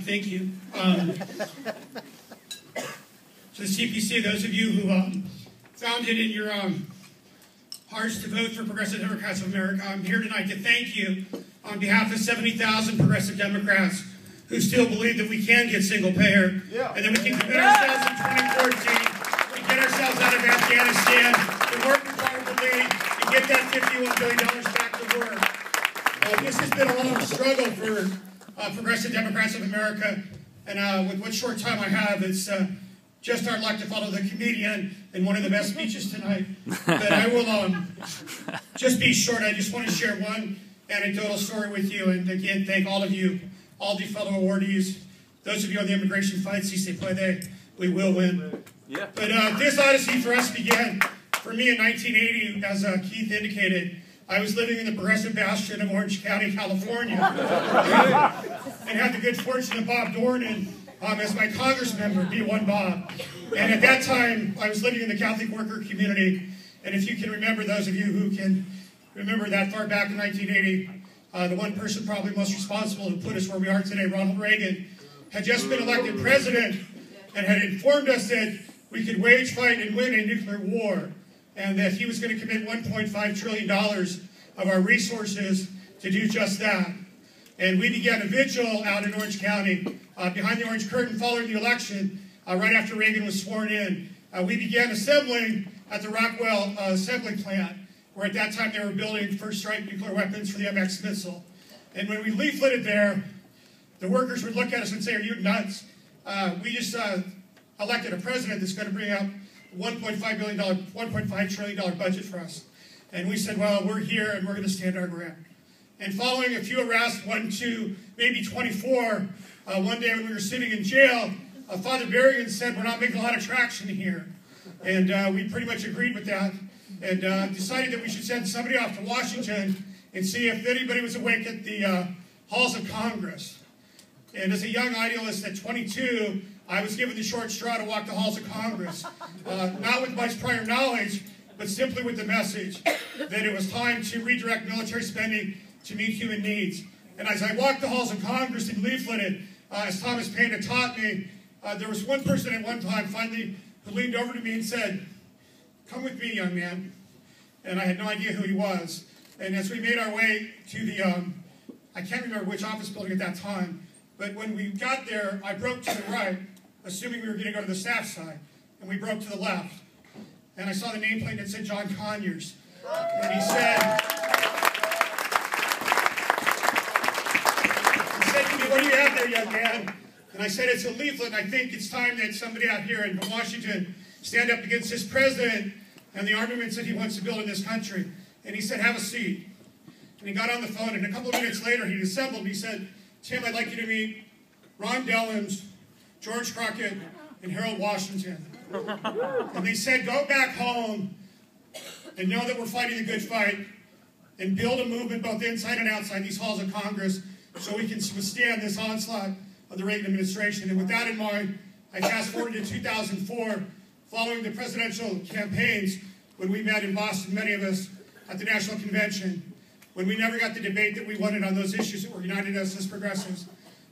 fine, thank you. So the CPC, those of you who found it in your hearts to vote for Progressive Democrats of America, I'm here tonight to thank you on behalf of 70,000 Progressive Democrats who still believe that we can get single payer, and that we can commit ourselves in 2014 to get ourselves out of Afghanistan, to work with Barbara Lee, and get that $51 billion back to work. This has been a long struggle for Progressive Democrats of America, and with what short time I have, it's just our luck to follow the comedian in one of the best speeches tonight. But I will just be short. I just want to share one anecdotal story with you, and again, thank all of you, all the fellow awardees, those of you on the immigration fight, we will win. Yeah. But this odyssey for us began for me in 1980, as Keith indicated. I was living in the progressive bastion of Orange County, California, and had the good fortune of Bob Dornan as my Congress member, B1 Bob. And at that time, I was living in the Catholic worker community. And if you can remember, those of you who can remember that far back in 1980, the one person probably most responsible who put us where we are today, Ronald Reagan, had just been elected president and had informed us that we could wage, fight, and win a nuclear war, and that he was going to commit $1.5 trillion of our resources to do just that. And we began a vigil out in Orange County, behind the Orange Curtain following the election, right after Reagan was sworn in. We began assembling at the Rockwell assembly plant, where at that time they were building first-strike nuclear weapons for the MX missile. And when we leafleted there, the workers would look at us and say, "Are you nuts? We just elected a president that's going to bring up $1.5 trillion budget for us." And we said, "Well, we're here and we're going to stand our ground." And following a few arrests, 1, 2, maybe 24, one day when we were sitting in jail, Father Berrigan said, "We're not making a lot of traction here." And we pretty much agreed with that, and decided that we should send somebody off to Washington and see if anybody was awake at the halls of Congress. And as a young idealist at 22, I was given the short straw to walk the halls of Congress, not with much prior knowledge, but simply with the message that it was time to redirect military spending to meet human needs. And as I walked the halls of Congress and leafleted, as Thomas Paine had taught me, there was one person at one time finally who leaned over to me and said, "Come with me, young man." And I had no idea who he was. And as we made our way to the, I can't remember which office building at that time, but when we got there, I broke to the right, assuming we were going to go to the staff side, and we broke to the left. And I saw the nameplate that said John Conyers. And he said to me, "What do you have there, young man?" And I said, "It's a leaflet, and I think it's time that somebody out here in Washington stand up against this president and the armaments that he wants to build in this country." And he said, "Have a seat." And he got on the phone, and a couple of minutes later, he assembled. He said, "Tim, I'd like you to meet Ron Dellums, George Crockett, and Harold Washington." And they said, "Go back home and know that we're fighting the good fight and build a movement both inside and outside these halls of Congress so we can withstand this onslaught of the Reagan administration." And with that in mind, I fast forward to 2004, following the presidential campaigns, when we met in Boston, many of us, at the National Convention, when we never got the debate that we wanted on those issues that were united us as progressives.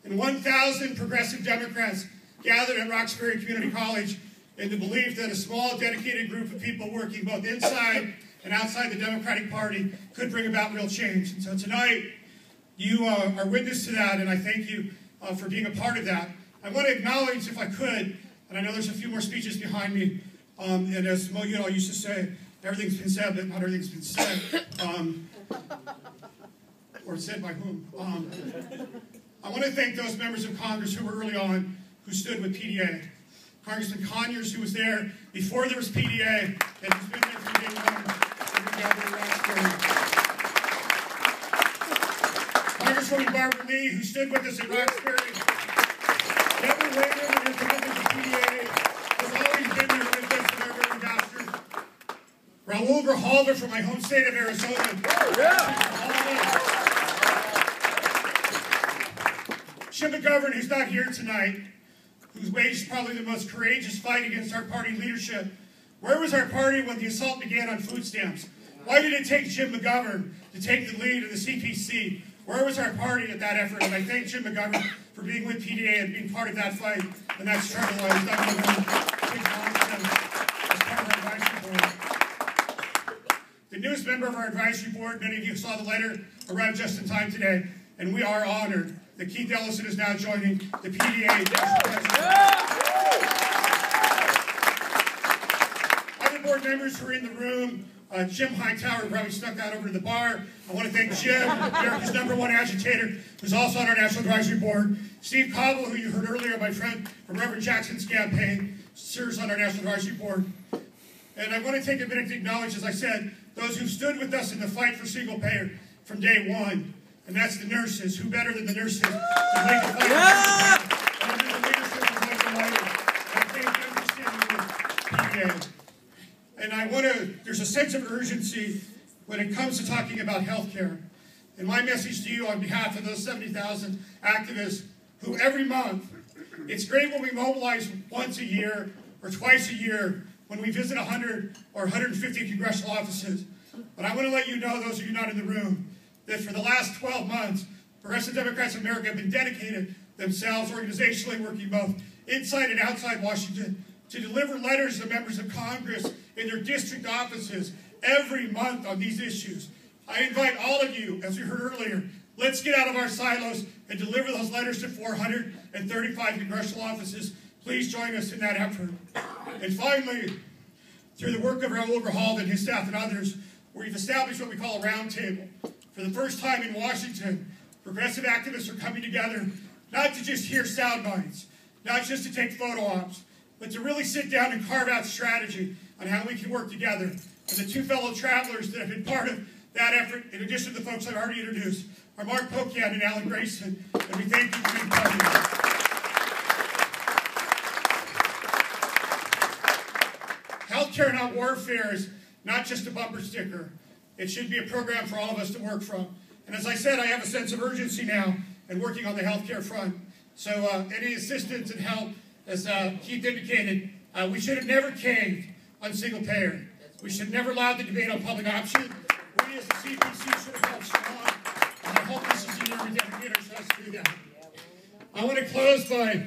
And 1,000 progressive Democrats gathered at Roxbury Community College in the belief that a small, dedicated group of people working both inside and outside the Democratic Party could bring about real change. And so tonight, you are witness to that, and I thank you for being a part of that. I want to acknowledge, if I could, and I know there's a few more speeches behind me, and as Mo Udall used to say, everything's been said, but not everything's been said, or said by whom. I want to thank those members of Congress who were early on who stood with PDA. Congressman Conyers, who was there before there was PDA, and who's been there from day one, and we gathered at Roxbury. Congresswoman Barbara Lee, who stood with us at Roxbury. Deborah Wainwright, and her commitment to PDA, has always been there with us in our very ambassador. Raul Verhalder from my home state of Arizona. Oh, yeah. Jim McGovern, who's not here tonight, who's waged probably the most courageous fight against our party leadership. Where was our party when the assault began on food stamps? Why did it take Jim McGovern to take the lead of the CPC? Where was our party at that effort? And I thank Jim McGovern for being with PDA and being part of that fight and that struggle. I was not going to as part of our the newest member of our advisory board, many of you saw the letter, arrived just in time today, and we are honored that Keith Ellison is now joining the PDA. Other board members who are in the room, Jim Hightower probably snuck out over to the bar. I want to thank Jim, America's #1 agitator, who's also on our national advisory board. Steve Cobble, who you heard earlier, my friend from Reverend Jackson's campaign, serves on our national advisory board. And I want to take a minute to acknowledge, as I said, those who stood with us in the fight for single payer from day one, and that's the nurses. Who better than the nurses to lead the fight for single payer, and the leadership of Lincoln Lighter. I thank you for standing with PDA. And I want to, there's a sense of urgency when it comes to talking about health care. And my message to you on behalf of those 70,000 activists who every month, it's great when we mobilize once a year or twice a year, when we visit 100 or 150 congressional offices. But I want to let you know, those of you not in the room, that for the last 12 months, Progressive Democrats of America have been dedicated themselves organizationally, working both inside and outside Washington, to deliver letters to members of Congress in their district offices every month on these issues. I invite all of you, as you heard earlier, let's get out of our silos and deliver those letters to 435 congressional offices. Please join us in that effort. And finally, through the work of Raul Verhalder and his staff and others, we've established what we call a roundtable. For the first time in Washington, progressive activists are coming together not to just hear sound bites, not just to take photo ops, but to really sit down and carve out strategy on how we can work together. And the two fellow travelers that have been part of that effort, in addition to the folks I've already introduced, are Mark Pocan and Alan Grayson, and we thank you for being part of that. Healthcare, not warfare, is not just a bumper sticker. It should be a program for all of us to work from. And as I said, I have a sense of urgency now in working on the healthcare front. So any assistance and help, as Keith indicated, we should have never caved on single payer. We should have never allowed the debate on public option. We as the CPC should have helped strong. And I hope this is the year we dedicate ourselves to do that. I want to close by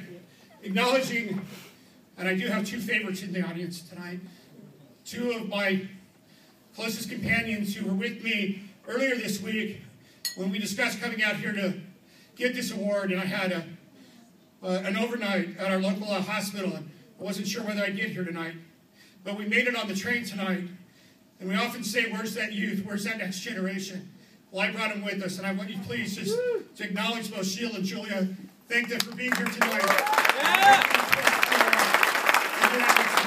acknowledging, and I do have two favorites in the audience tonight, two of my closest companions who were with me earlier this week when we discussed coming out here to get this award, and I had an overnight at our local hospital, and I wasn't sure whether I'd get here tonight, but we made it on the train tonight, and we often say, where's that youth, where's that next generation? Well, I brought them with us, and I want you please just to acknowledge both Sheila and Julia, thank them for being here tonight. Yeah.